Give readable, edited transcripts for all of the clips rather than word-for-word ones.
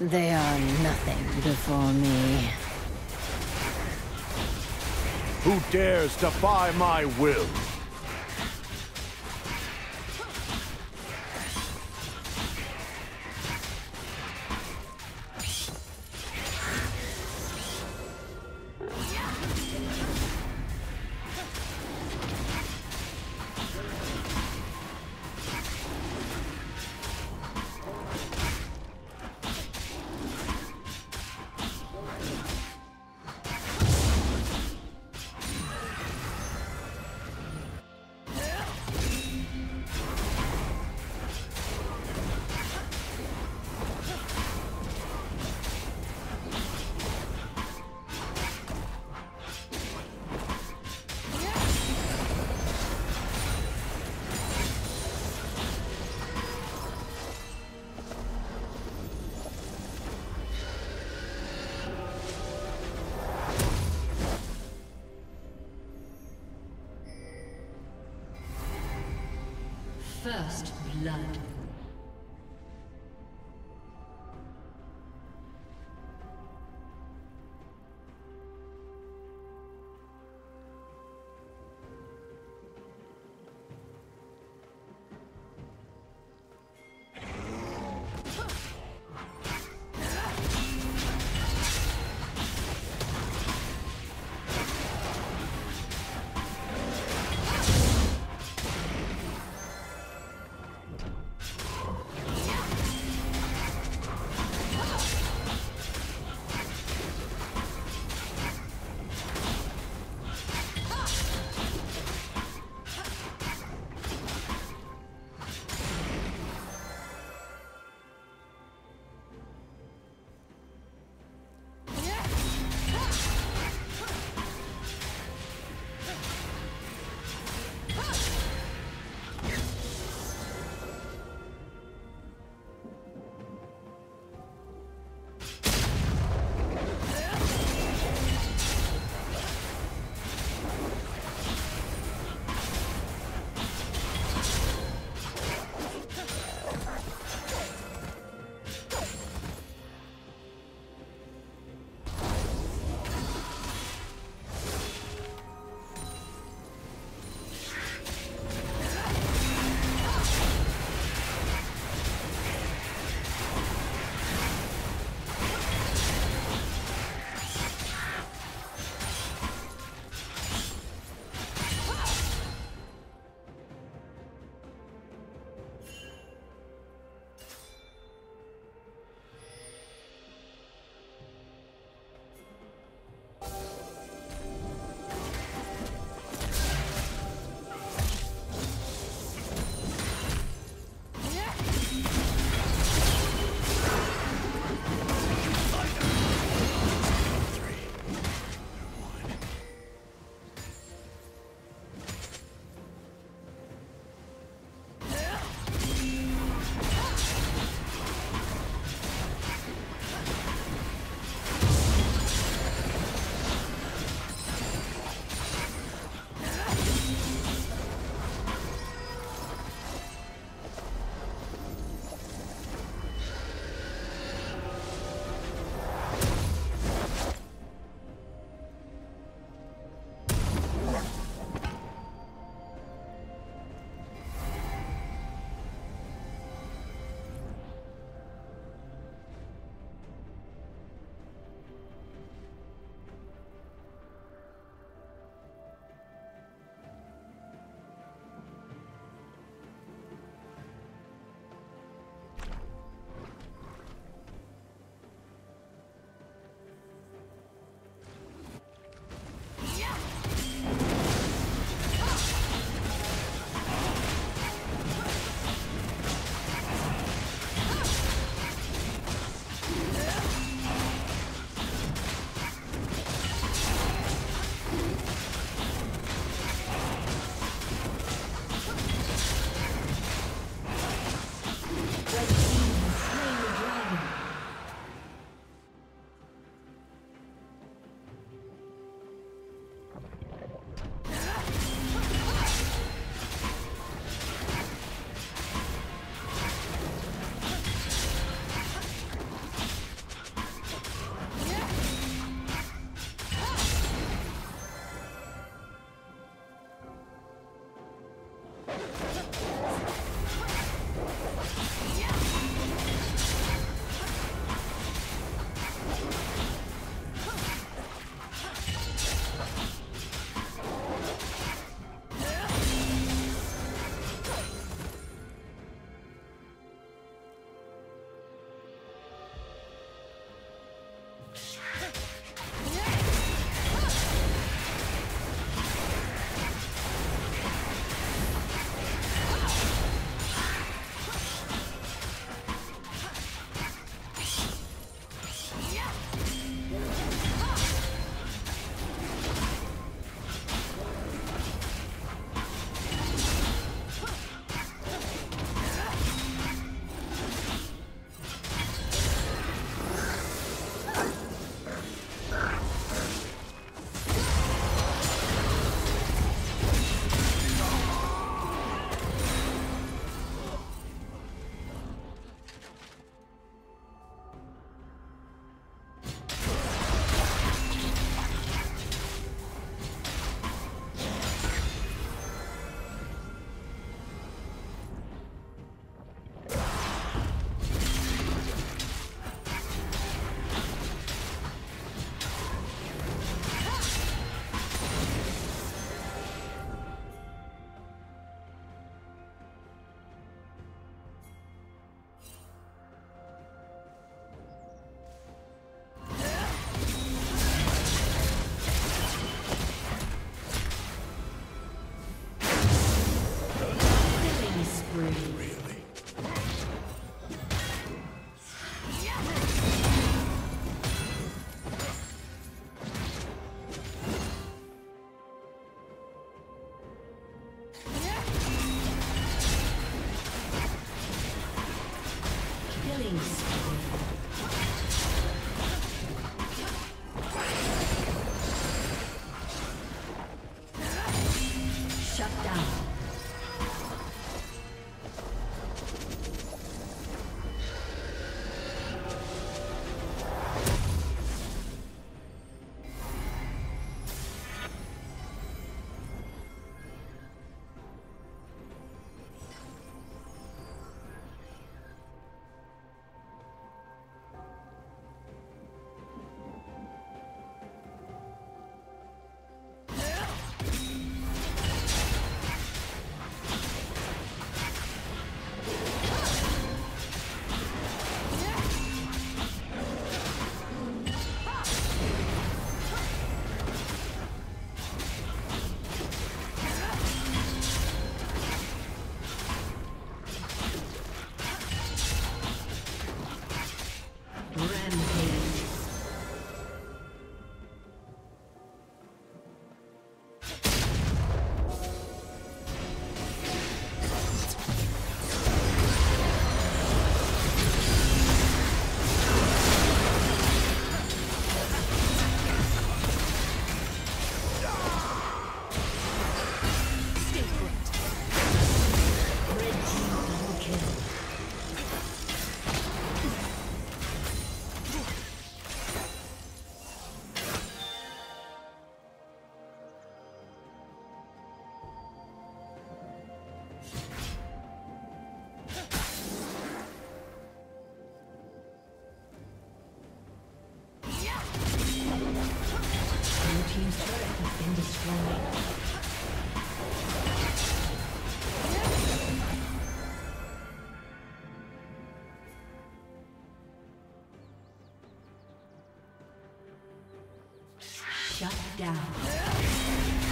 They are nothing before me. Who dares defy my will? First blood. Shut down.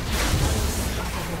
Unstoppable.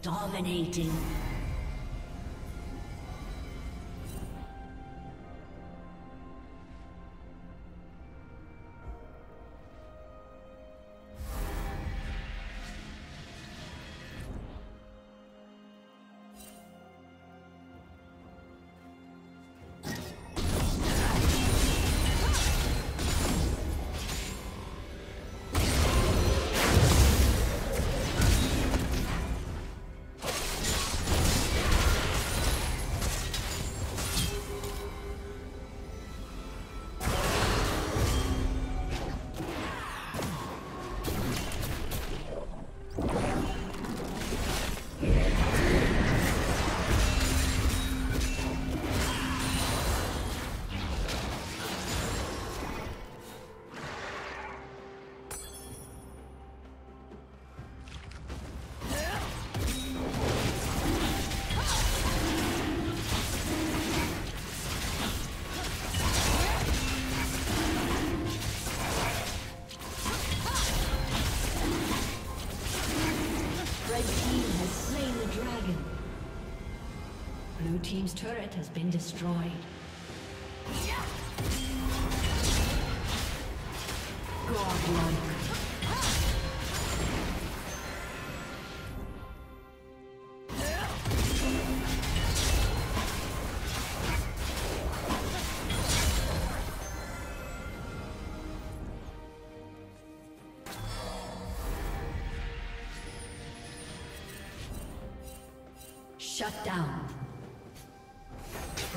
Dominating. Blue team's turret has been destroyed. Godlike. Shut down.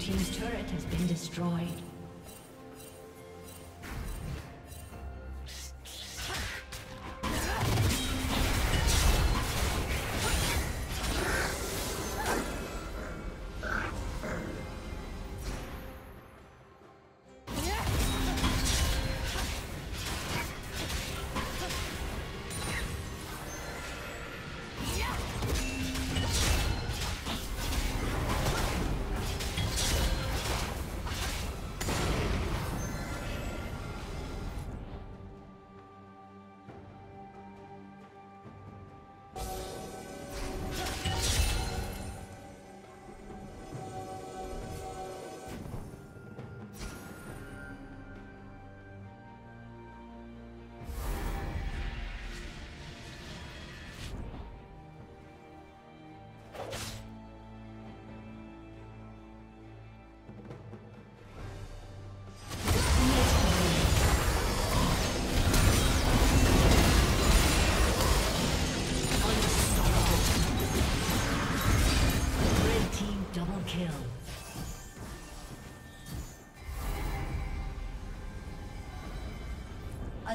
Team's turret has been destroyed. A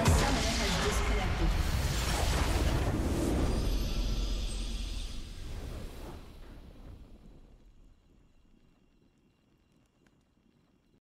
A summoner has disconnected.